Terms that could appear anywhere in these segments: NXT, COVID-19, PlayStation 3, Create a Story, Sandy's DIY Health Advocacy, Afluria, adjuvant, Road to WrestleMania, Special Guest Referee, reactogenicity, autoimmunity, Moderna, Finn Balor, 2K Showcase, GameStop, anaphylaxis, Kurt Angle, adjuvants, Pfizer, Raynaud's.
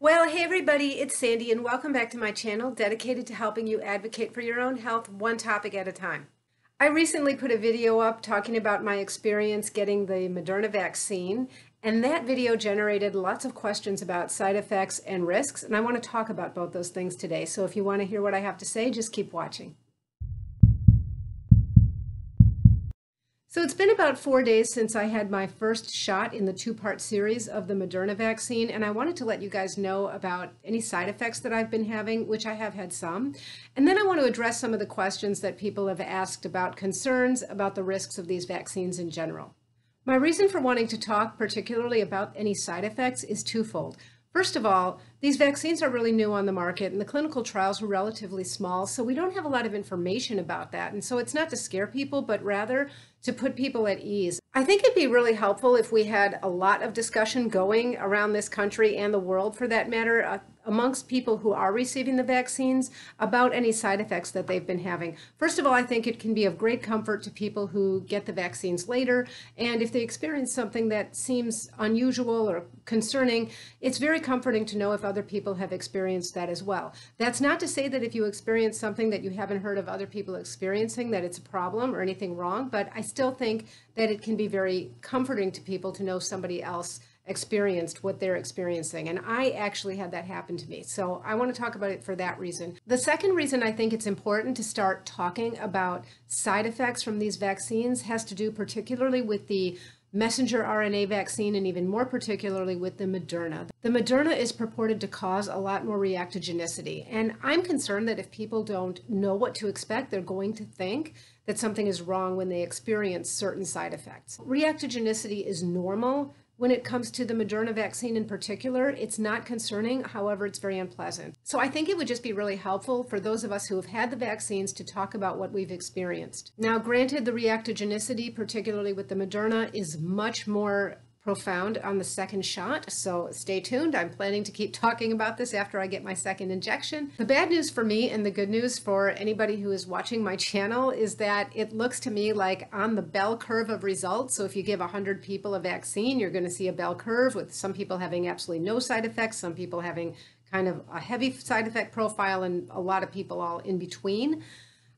Well, hey everybody, it's Sandy and welcome back to my channel dedicated to helping you advocate for your own health one topic at a time. I recently put a video up talking about my experience getting the Moderna vaccine, and that video generated lots of questions about side effects and risks, and I want to talk about both those things today. So if you want to hear what I have to say, just keep watching. So it's been about 4 days since I had my first shot in the two-part series of the Moderna vaccine, and I wanted to let you guys know about any side effects that I've been having, which I have had some. And then I want to address some of the questions that people have asked about concerns about the risks of these vaccines in general. My reason for wanting to talk particularly about any side effects is twofold. First of all, these vaccines are really new on the market and the clinical trials were relatively small, so we don't have a lot of information about that. And so it's not to scare people, but rather to put people at ease. I think it'd be really helpful if we had a lot of discussion going around this country and the world, for that matter, amongst people who are receiving the vaccines about any side effects that they've been having. First of all, I think it can be of great comfort to people who get the vaccines later, and if they experience something that seems unusual or concerning, it's very comforting to know if other people have experienced that as well. That's not to say that if you experience something that you haven't heard of other people experiencing that it's a problem or anything wrong, but I still think that it can be very comforting to people to know somebody else experienced what they're experiencing. And I actually had that happen to me. So I want to talk about it for that reason. The second reason I think it's important to start talking about side effects from these vaccines has to do particularly with the messenger RNA vaccine, and even more particularly with the Moderna. The Moderna is purported to cause a lot more reactogenicity, and I'm concerned that if people don't know what to expect, they're going to think that something is wrong when they experience certain side effects. Reactogenicity is normal when it comes to the Moderna vaccine in particular. It's not concerning, however, it's very unpleasant. So I think it would just be really helpful for those of us who have had the vaccines to talk about what we've experienced. Now, granted, the reactogenicity, particularly with the Moderna, is much more profound on the second shot, so stay tuned. I'm planning to keep talking about this after I get my second injection. The bad news for me and the good news for anybody who is watching my channel is that it looks to me like on the bell curve of results. So if you give 100 people a vaccine, you're going to see a bell curve with some people having absolutely no side effects, some people having kind of a heavy side effect profile, and a lot of people all in between.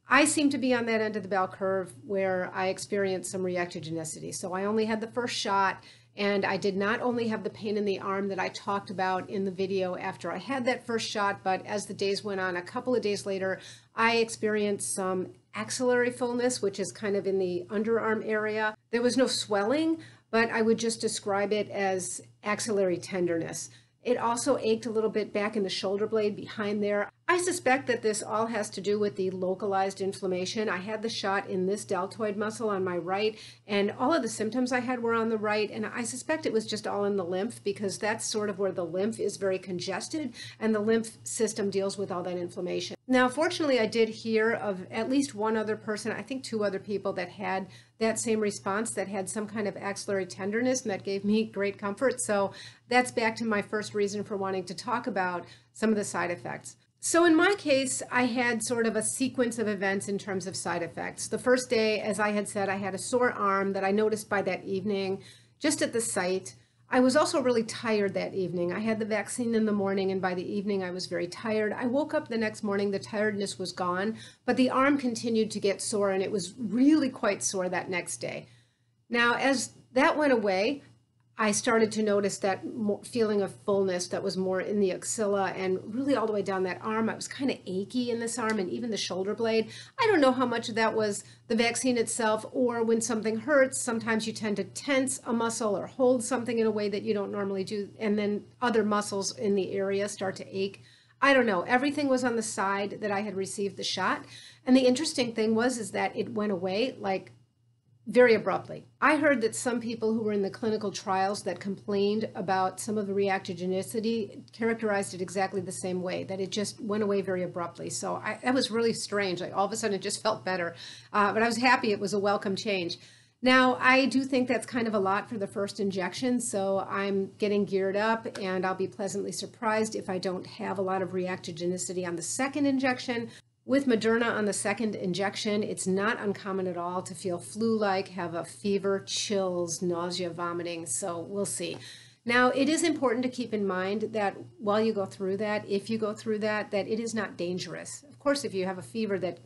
I seem to be on that end of the bell curve where I experienced some reactogenicity. So I only had the first shot, and I did not only have the pain in the arm that I talked about in the video after I had that first shot, but as the days went on, a couple of days later, I experienced some axillary fullness, which is kind of in the underarm area. There was no swelling, but I would just describe it as axillary tenderness. It also ached a little bit back in the shoulder blade behind there. I suspect that this all has to do with the localized inflammation. I had the shot in this deltoid muscle on my right, and all of the symptoms I had were on the right, and I suspect it was just all in the lymph, because that's sort of where the lymph is very congested, and the lymph system deals with all that inflammation. Now, fortunately, I did hear of at least one other person, I think two other people, that had that same response, that had some kind of axillary tenderness, and that gave me great comfort. So that's back to my first reason for wanting to talk about some of the side effects. So in my case, I had sort of a sequence of events in terms of side effects. The first day, as I had said, I had a sore arm that I noticed by that evening, just at the site. I was also really tired that evening. I had the vaccine in the morning, and by the evening I was very tired. I woke up the next morning, the tiredness was gone, but the arm continued to get sore, and it was really quite sore that next day. Now, as that went away, I started to notice that feeling of fullness that was more in the axilla and really all the way down that arm. I was kind of achy in this arm and even the shoulder blade. I don't know how much of that was the vaccine itself, or when something hurts, sometimes you tend to tense a muscle or hold something in a way that you don't normally do, and then other muscles in the area start to ache. I don't know. Everything was on the side that I had received the shot. And the interesting thing was is that it went away like very abruptly. I heard that some people who were in the clinical trials that complained about some of the reactogenicity characterized it exactly the same way, that it just went away very abruptly. So that was really strange. Like all of a sudden it just felt better, but I was happy. It was a welcome change. Now, I do think that's kind of a lot for the first injection, so I'm getting geared up, and I'll be pleasantly surprised if I don't have a lot of reactogenicity on the second injection. With Moderna on the second injection, it's not uncommon at all to feel flu-like, have a fever, chills, nausea, vomiting, so we'll see. Now, it is important to keep in mind that while you go through that, if you go through that, that it is not dangerous. Of course, if you have a fever that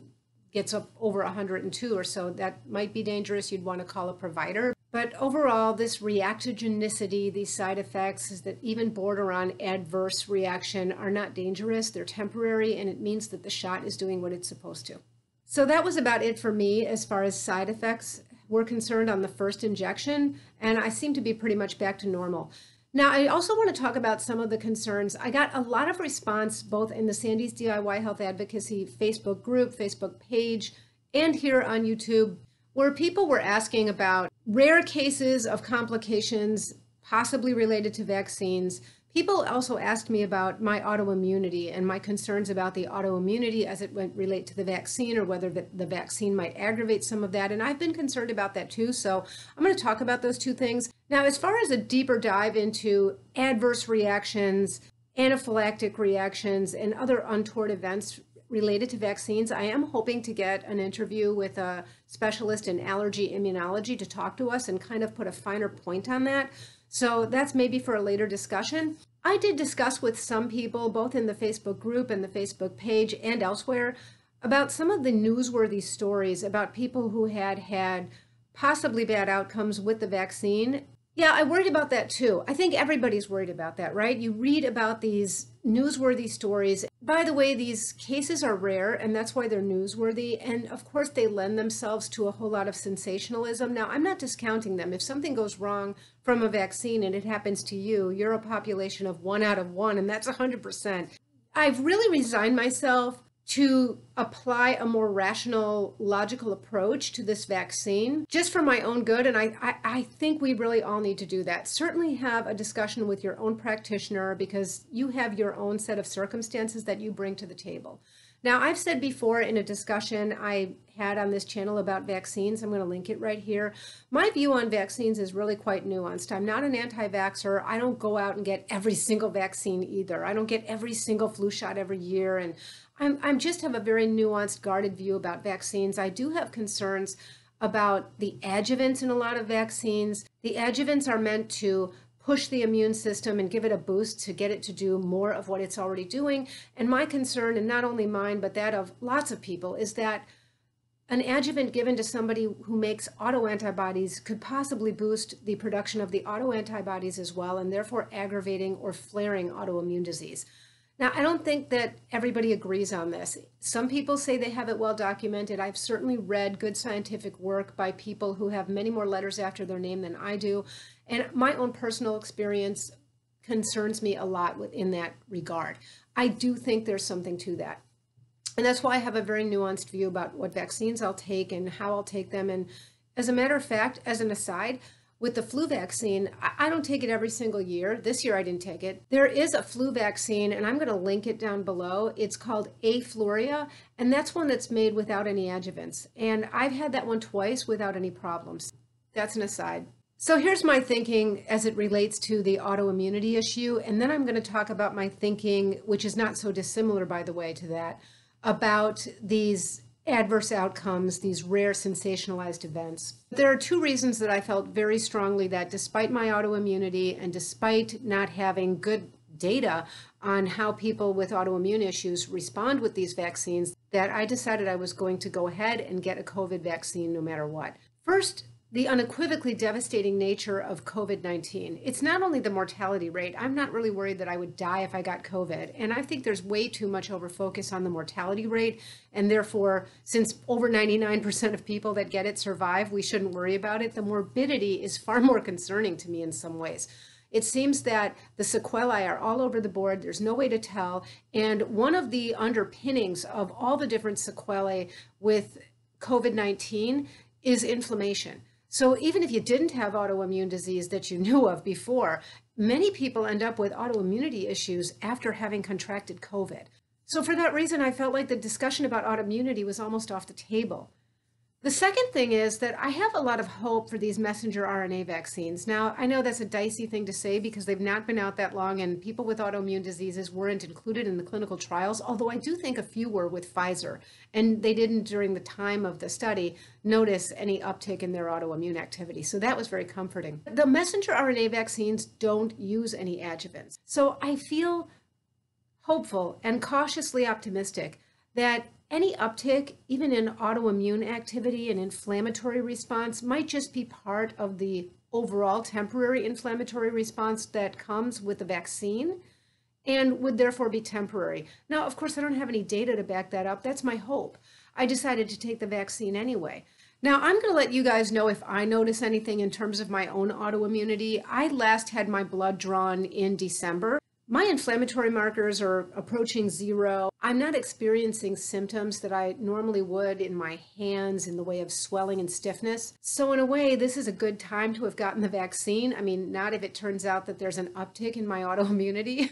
gets up over 102 or so, that might be dangerous. You'd want to call a provider. But overall, this reactogenicity, these side effects is that even border on adverse reaction are not dangerous. They're temporary, and it means that the shot is doing what it's supposed to. So that was about it for me as far as side effects were concerned on the first injection, and I seem to be pretty much back to normal. Now, I also want to talk about some of the concerns. I got a lot of response both in the Sandy's DIY Health Advocacy Facebook group, Facebook page, and here on YouTube, where people were asking about rare cases of complications possibly related to vaccines. People also asked me about my autoimmunity and my concerns about the autoimmunity as it would relate to the vaccine, or whether the vaccine might aggravate some of that. And I've been concerned about that too. So I'm going to talk about those two things. Now, as far as a deeper dive into adverse reactions, anaphylactic reactions, and other untoward events related to vaccines, I am hoping to get an interview with a specialist in allergy immunology to talk to us and kind of put a finer point on that. So that's maybe for a later discussion. I did discuss with some people, both in the Facebook group and the Facebook page and elsewhere, about some of the newsworthy stories about people who had possibly bad outcomes with the vaccine. Yeah, I worried about that too. I think everybody's worried about that, right? You read about these newsworthy stories. By the way, these cases are rare, and that's why they're newsworthy. And of course, they lend themselves to a whole lot of sensationalism. Now, I'm not discounting them. If something goes wrong from a vaccine and it happens to you, you're a population of 1 out of 1, and that's 100%. I've really resigned myself to apply a more rational, logical approach to this vaccine just for my own good. And I think we really all need to do that. Certainly have a discussion with your own practitioner, because you have your own set of circumstances that you bring to the table. Now, I've said before in a discussion I had on this channel about vaccines, I'm going to link it right here, my view on vaccines is really quite nuanced. I'm not an anti-vaxxer. I don't go out and get every single vaccine either. I don't get every single flu shot every year. And I just have a very nuanced, guarded view about vaccines. I do have concerns about the adjuvants in a lot of vaccines. The adjuvants are meant to push the immune system and give it a boost to get it to do more of what it's already doing. And my concern, and not only mine, but that of lots of people, is that an adjuvant given to somebody who makes autoantibodies could possibly boost the production of the autoantibodies as well, and therefore aggravating or flaring autoimmune disease. Now, I don't think that everybody agrees on this. Some people say they have it well documented. I've certainly read good scientific work by people who have many more letters after their name than I do. And my own personal experience concerns me a lot in that regard. I do think there's something to that. And that's why I have a very nuanced view about what vaccines I'll take and how I'll take them. And as a matter of fact, as an aside, with the flu vaccine, I don't take it every single year. This year I didn't take it. There is a flu vaccine, and I'm going to link it down below. It's called Afluria, and that's one that's made without any adjuvants. And I've had that one twice without any problems. That's an aside. So here's my thinking as it relates to the autoimmunity issue, and then I'm going to talk about my thinking, which is not so dissimilar, by the way, to that, about these adverse outcomes, these rare sensationalized events. There are two reasons that I felt very strongly that despite my autoimmunity and despite not having good data on how people with autoimmune issues respond with these vaccines, that I decided I was going to go ahead and get a COVID vaccine no matter what. First, the unequivocally devastating nature of COVID-19. It's not only the mortality rate. I'm not really worried that I would die if I got COVID. And I think there's way too much over-focus on the mortality rate. And therefore, since over 99% of people that get it survive, we shouldn't worry about it. The morbidity is far more concerning to me in some ways. It seems that the sequelae are all over the board. There's no way to tell. And one of the underpinnings of all the different sequelae with COVID-19 is inflammation. So even if you didn't have autoimmune disease that you knew of before, many people end up with autoimmunity issues after having contracted COVID. So for that reason, I felt like the discussion about autoimmunity was almost off the table. The second thing is that I have a lot of hope for these messenger RNA vaccines. Now, I know that's a dicey thing to say because they've not been out that long and people with autoimmune diseases weren't included in the clinical trials, although I do think a few were with Pfizer, and they didn't, during the time of the study, notice any uptick in their autoimmune activity. So that was very comforting. The messenger RNA vaccines don't use any adjuvants. So I feel hopeful and cautiously optimistic that any uptick, even in autoimmune activity and inflammatory response, might just be part of the overall temporary inflammatory response that comes with the vaccine and would therefore be temporary. Now, of course, I don't have any data to back that up. That's my hope. I decided to take the vaccine anyway. Now, I'm going to let you guys know if I notice anything in terms of my own autoimmunity. I last had my blood drawn in December. My inflammatory markers are approaching zero. I'm not experiencing symptoms that I normally would in my hands in the way of swelling and stiffness. So in a way, this is a good time to have gotten the vaccine. I mean, not if it turns out that there's an uptick in my autoimmunity,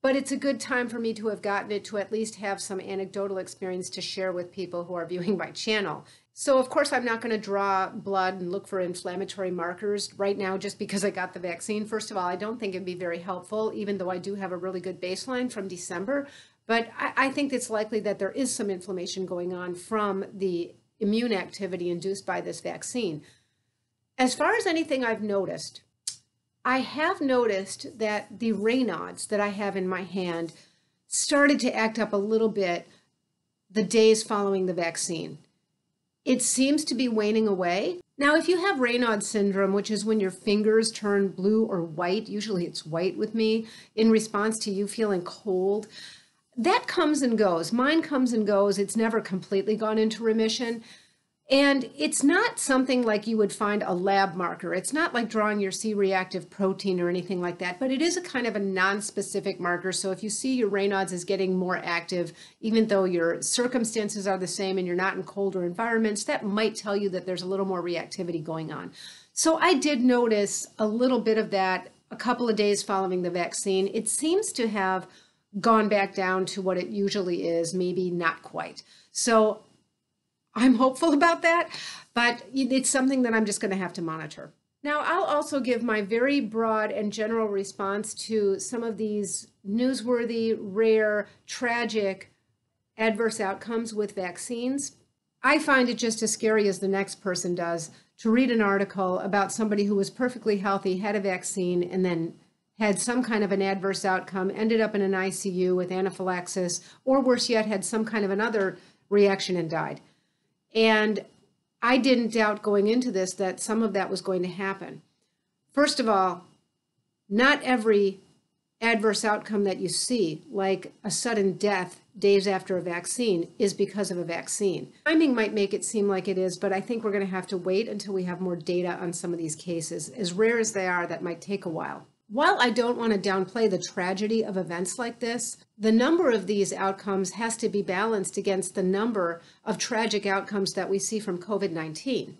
but it's a good time for me to have gotten it to at least have some anecdotal experience to share with people who are viewing my channel. So of course, I'm not going to draw blood and look for inflammatory markers right now just because I got the vaccine. First of all, I don't think it'd be very helpful, even though I do have a really good baseline from December. But I think it's likely that there is some inflammation going on from the immune activity induced by this vaccine. As far as anything I've noticed, I have noticed that the Raynaud's that I have in my hand started to act up a little bit the days following the vaccine. It seems to be waning away. Now, if you have Raynaud's syndrome, which is when your fingers turn blue or white, usually it's white with me, in response to you feeling cold, that comes and goes. Mine comes and goes. It's never completely gone into remission. And it's not something like you would find a lab marker. It's not like drawing your C-reactive protein or anything like that, but it is a kind of a non-specific marker. So if you see your Raynaud's is getting more active, even though your circumstances are the same and you're not in colder environments, that might tell you that there's a little more reactivity going on. So I did notice a little bit of that a couple of days following the vaccine. It seems to have gone back down to what it usually is, maybe not quite. So I'm hopeful about that, but it's something that I'm just going to have to monitor. Now, I'll also give my very broad and general response to some of these newsworthy, rare, tragic adverse outcomes with vaccines. I find it just as scary as the next person does to read an article about somebody who was perfectly healthy, had a vaccine, and then had some kind of an adverse outcome, ended up in an ICU with anaphylaxis, or worse yet, had some kind of another reaction and died. And I didn't doubt going into this that some of that was going to happen. First of all, not every adverse outcome that you see, like a sudden death days after a vaccine, is because of a vaccine. Timing might make it seem like it is, but I think we're going to have to wait until we have more data on some of these cases. As rare as they are, that might take a while. While I don't want to downplay the tragedy of events like this, the number of these outcomes has to be balanced against the number of tragic outcomes that we see from COVID-19.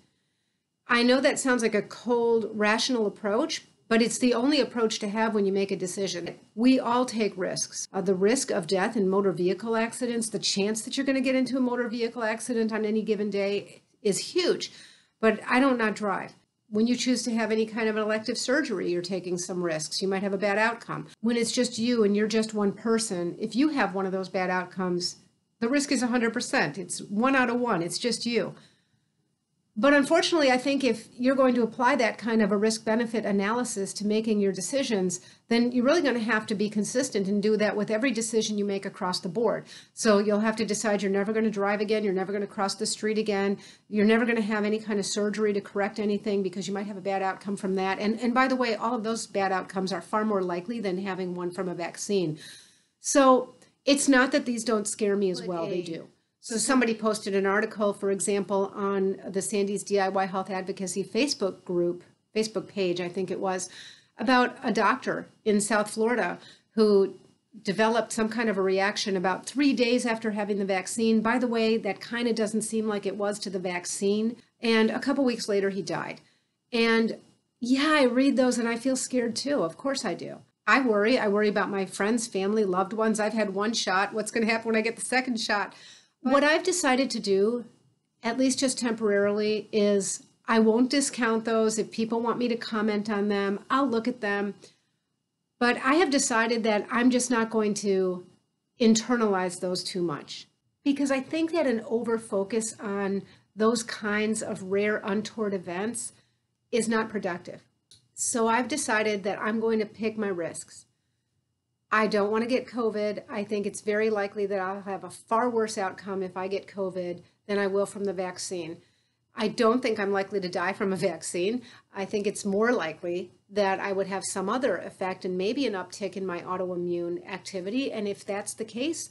I know that sounds like a cold, rational approach, but it's the only approach to have when you make a decision. We all take risks. The risk of death in motor vehicle accidents, the chance that you're going to get into a motor vehicle accident on any given day is huge, but I don't not drive. When you choose to have any kind of an elective surgery, you're taking some risks. You might have a bad outcome. When it's just you and you're just one person, if you have one of those bad outcomes, the risk is 100%. It's 1 out of 1. It's just you. But unfortunately, I think if you're going to apply that kind of a risk-benefit analysis to making your decisions, then you're really going to have to be consistent and do that with every decision you make across the board. So you'll have to decide you're never going to drive again, you're never going to cross the street again, you're never going to have any kind of surgery to correct anything because you might have a bad outcome from that. And by the way, all of those bad outcomes are far more likely than having one from a vaccine. So it's not that these don't scare me as well, they do. So somebody posted an article, for example, on the Sandy's DIY Health Advocacy Facebook group, Facebook page, I think it was, about a doctor in South Florida who developed some kind of a reaction about 3 days after having the vaccine. By the way, that kind of doesn't seem like it was to the vaccine. And a couple weeks later, he died. And yeah, I read those and I feel scared too. Of course I do. I worry. I worry about my friends, family, loved ones. I've had one shot. What's going to happen when I get the second shot? What I've decided to do at least just temporarily, is I won't discount those. If people want me to comment on them, I'll look at them. But I have decided that I'm just not going to internalize those too much, because I think that an over-focus on those kinds of rare, untoward events is not productive. So I've decided that I'm going to pick my risks. I don't want to get COVID. I think it's very likely that I'll have a far worse outcome if I get COVID than I will from the vaccine. I don't think I'm likely to die from a vaccine. I think it's more likely that I would have some other effect and maybe an uptick in my autoimmune activity. And if that's the case,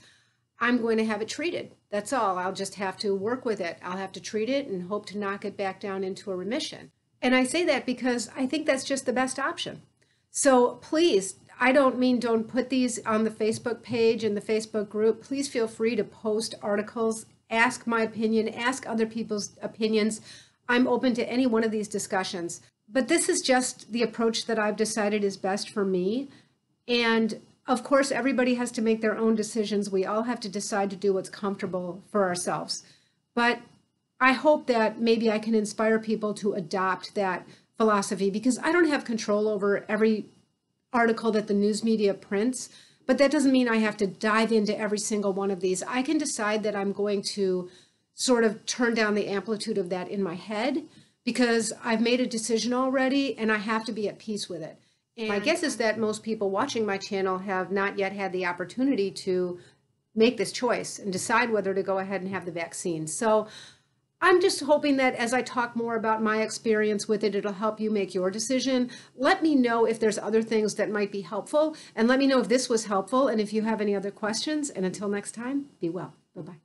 I'm going to have it treated. That's all. I'll just have to work with it. I'll have to treat it and hope to knock it back down into a remission. And I say that because I think that's just the best option. So please, I don't mean don't put these on the Facebook page and the Facebook group. Please feel free to post articles, ask my opinion, ask other people's opinions. I'm open to any one of these discussions. But this is just the approach that I've decided is best for me. And of course, everybody has to make their own decisions. We all have to decide to do what's comfortable for ourselves. But I hope that maybe I can inspire people to adopt that philosophy, because I don't have control over every article that the news media prints, but that doesn't mean I have to dive into every single one of these. I can decide that I'm going to sort of turn down the amplitude of that in my head, because I've made a decision already and I have to be at peace with it. And my guess is that most people watching my channel have not yet had the opportunity to make this choice and decide whether to go ahead and have the vaccine. So I'm just hoping that as I talk more about my experience with it, it'll help you make your decision. Let me know if there's other things that might be helpful, and let me know if this was helpful and if you have any other questions. And until next time, be well. Bye-bye.